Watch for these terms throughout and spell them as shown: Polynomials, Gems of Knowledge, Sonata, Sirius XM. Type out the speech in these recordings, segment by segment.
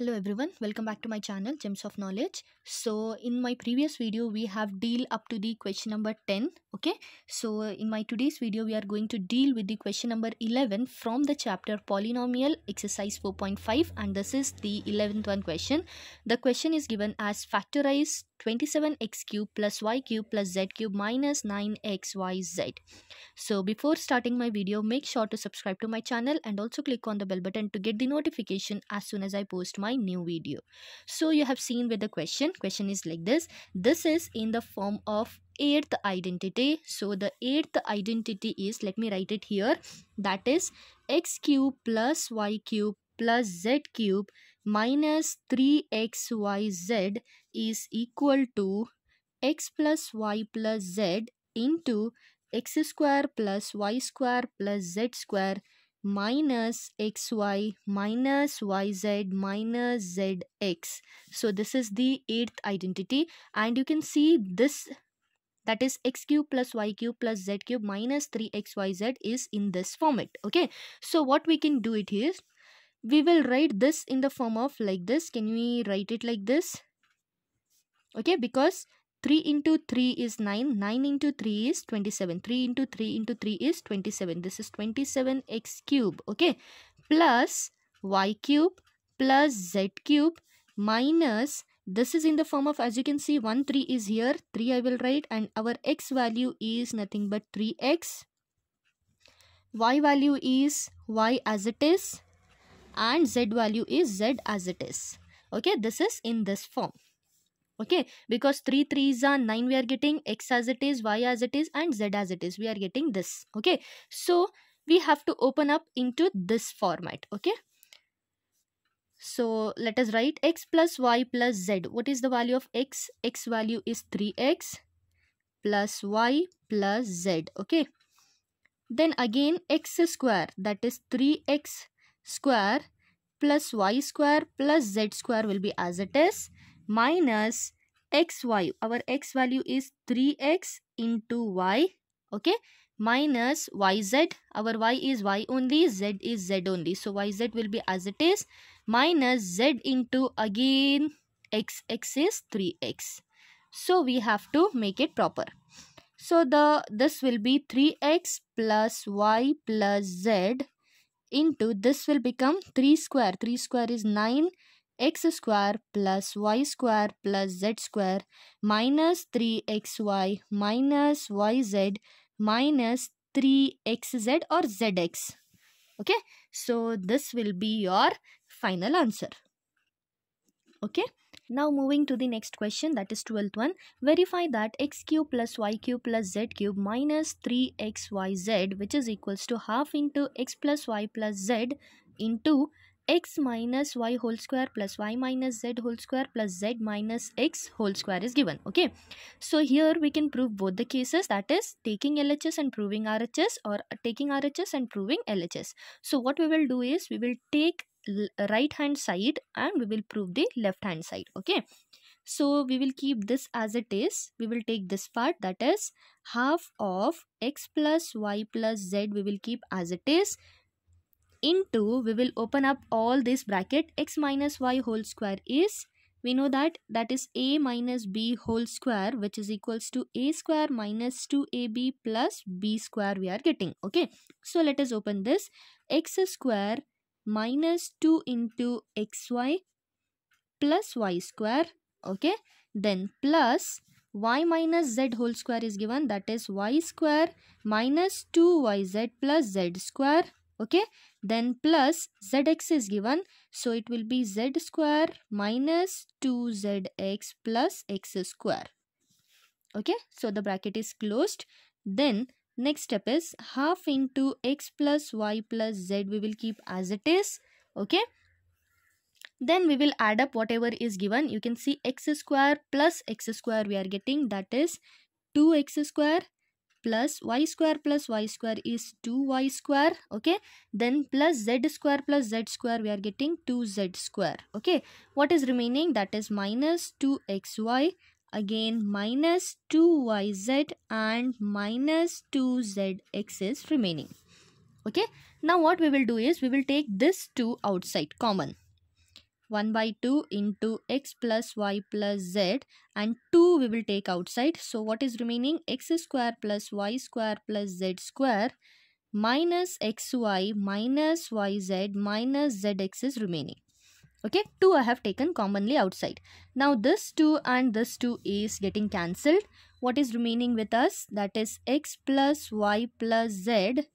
Hello everyone, welcome back to my channel Gems of Knowledge. So in my previous video we have deal up to the question number 10. Okay, so in my today's video we are going to deal with the question number 11 from the chapter polynomial exercise 4.5, and this is the 11th one question. The question is given as factorize 27x cube plus y cube plus z cube minus 9xyz. So before starting my video, make sure to subscribe to my channel and also click on the bell button to get the notification as soon as I post my new video. So you have seen with the question is like this is in the form of eighth identity. So the eighth identity is, let me write it here, that is x cube plus y cube plus z cube minus 3xyz is equal to x plus y plus z into x square plus y square plus z square minus xy minus yz minus zx. So this is the eighth identity, and you can see this, that is x cube plus y cube plus z cube minus 3xyz is in this format. Okay, so what we can do it is, we will write this in the form of like this. Can we write it like this? Okay, because 3 into 3 is 9, 9 into 3 is 27, 3 into 3 into 3 is 27. This is 27x cube, okay, plus y cube plus z cube minus, this is in the form of, as you can see, 1, 3 is here, 3 I will write, and our x value is nothing but 3x, y value is y as it is, and z value is z as it is. Okay, this is in this form. Okay, because 3 3s are 9, we are getting x as it is, y as it is, and z as it is. We are getting this. Okay, so we have to open up into this format. Okay, so let us write x plus y plus z. What is the value of x? X value is 3x plus y plus z. Okay, then again x square, that is 3x square plus y square plus z square will be as it is, minus xy, our x value is 3x into y, okay, minus yz, our y is y only, z is z only, so yz will be as it is, minus z into again x, x is 3x. So we have to make it proper. So this will be 3x plus y plus z into, this will become 3 square, 3 square is 9, x square plus y square plus z square minus 3xy minus yz minus 3xz or zx. Okay, so this will be your final answer. Okay, now moving to the next question, that is 12th one. Verify that x cube plus y cube plus z cube minus 3xyz, which is equals to half into x plus y plus z into x minus y whole square plus y minus z whole square plus z minus x whole square is given. Okay, so here we can prove both the cases, that is taking LHS and proving RHS, or taking RHS and proving LHS. So what we will do is, we will take right hand side and we will prove the left hand side. Okay, so we will keep this as it is. We will take this part, that is half of x plus y plus z, we will keep as it is, into, we will open up all this bracket, x minus y whole square is, we know that is a minus b whole square, which is equals to a square minus 2ab plus b square we are getting. Okay, so let us open this, x square minus 2 into xy plus y square, okay, then plus y minus z whole square is given, that is y square minus 2yz plus z square. Okay, then plus zx is given, so it will be z square minus 2zx plus x square. Okay, so the bracket is closed. Then next step is half into x plus y plus z, we will keep as it is. Okay, then we will add up whatever is given. You can see x square plus x square we are getting, that is 2x square plus y square is 2y square, okay, then plus z square we are getting 2z square. Okay, what is remaining, that is minus 2xy, again minus 2yz, and minus 2zx is remaining. Okay, now what we will do is, we will take this 2 outside common, 1 by 2 into x plus y plus z, and 2 we will take outside. So what is remaining? X square plus y square plus z square minus xy minus yz minus zx is remaining. Okay, 2 I have taken commonly outside. Now this 2 and this 2 is getting cancelled. What is remaining with us? That is x plus y plus z.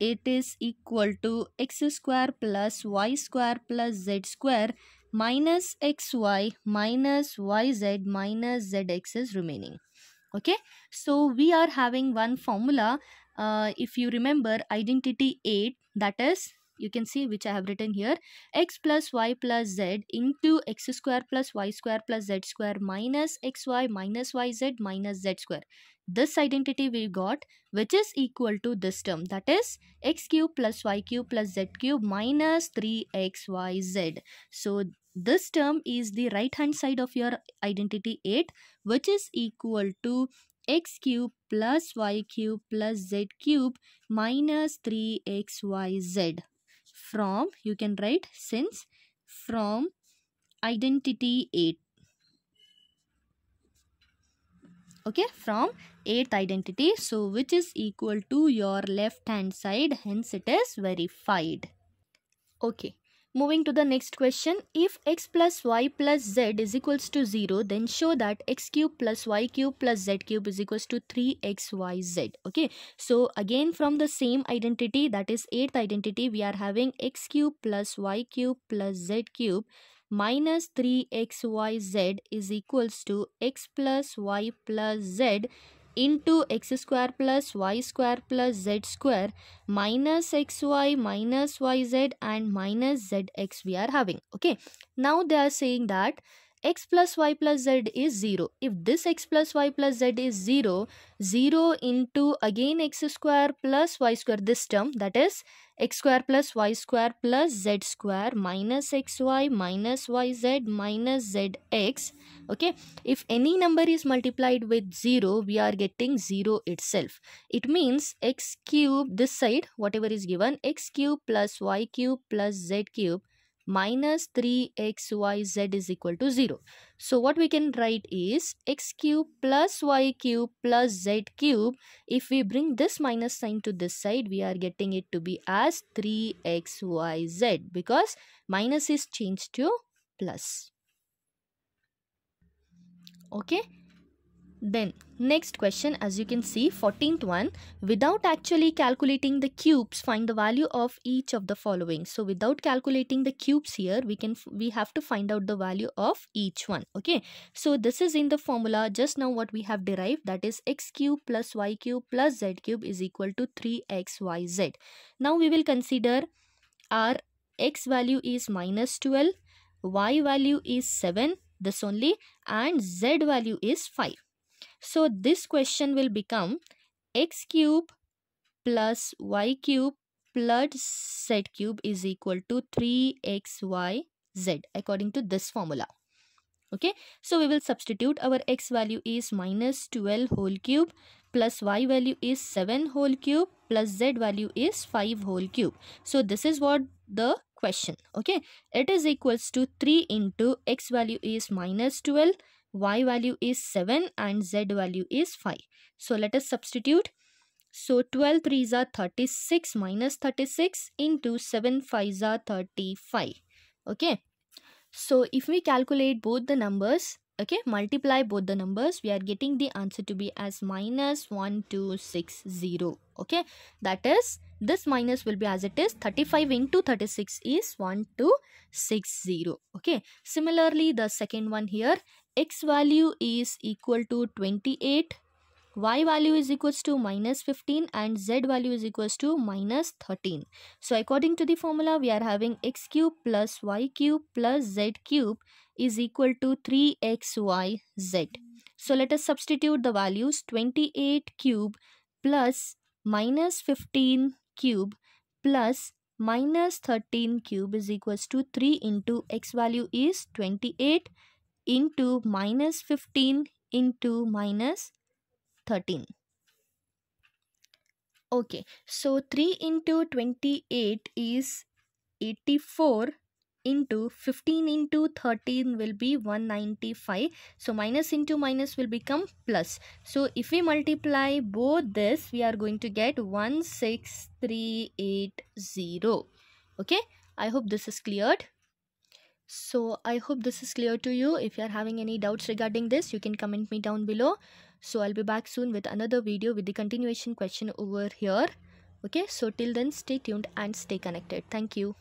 It is equal to x square plus y square plus z square minus xy minus yz minus zx is remaining. Okay, so we are having one formula. If you remember identity 8, that is, you can see which I have written here, x plus y plus z into x square plus y square plus z square minus xy minus yz minus z square. This identity we got, which is equal to this term, that is x cube plus y cube plus z cube minus 3xyz. So this term is the right hand side of your identity 8, which is equal to x cube plus y cube plus z cube minus 3xyz. From, you can write since, from identity 8. Okay, from 8th identity. So which is equal to your left hand side, hence it is verified. Okay, moving to the next question. If x plus y plus z is equals to 0, then show that x cube plus y cube plus z cube is equals to 3xyz. Okay, so again from the same identity, that is 8th identity, we are having x cube plus y cube plus z cube minus 3xyz is equals to x plus y plus z into x square plus y square plus z square minus xy minus yz and minus zx we are having. Okay, now they are saying that x plus y plus z is 0. If this x plus y plus z is 0, 0 into again x square plus y square, this term, that is x square plus y square plus z square minus xy minus yz minus zx. Okay, if any number is multiplied with 0, we are getting 0 itself. It means x cube, this side whatever is given, x cube plus y cube plus z cube minus 3xyz is equal to 0. So what we can write is x cube plus y cube plus z cube. If we bring this minus sign to this side, we are getting it to be as 3xyz because minus is changed to plus. Okay. Then next question, as you can see, 14th one, without actually calculating the cubes, find the value of each of the following. So without calculating the cubes here, we have to find out the value of each one. Okay, so this is in the formula just now what we have derived, that is x cube plus y cube plus z cube is equal to 3xyz. Now we will consider our x value is minus 12, y value is 7, this only, and z value is 5. So this question will become x cube plus y cube plus z cube is equal to 3xyz according to this formula. Okay, so we will substitute. Our x value is minus 12 whole cube plus y value is 7 whole cube plus z value is 5 whole cube. So this is what the question. Okay, it is equals to 3 into x value is minus 12, y value is 7 and z value is 5. So let us substitute. So 12 3s are 36 minus 36 into 7 5s are 35. Okay, so if we calculate both the numbers, okay, multiply both the numbers, we are getting the answer to be as minus 1260. Okay, that is, this minus will be as it is, 35 into 36 is 1260. Okay, similarly the second one here, x value is equal to 28, y value is equals to minus 15 and z value is equals to minus 13. So according to the formula, we are having x cube plus y cube plus z cube is equal to 3xyz. So let us substitute the values, 28 cube plus minus 15 cube plus minus 13 cube is equals to 3 into x value is 28 into minus 15 into minus 13. Okay, so 3 into 28 is 84 into 15 into 13 will be 195. So minus into minus will become plus. So if we multiply both this, we are going to get 16380. Okay, I hope this is cleared. So I hope this is clear to you. If you are having any doubts regarding this, you can comment me down below. So I'll be back soon with another video with the continuation question over here. Okay, so till then, stay tuned and stay connected. Thank you.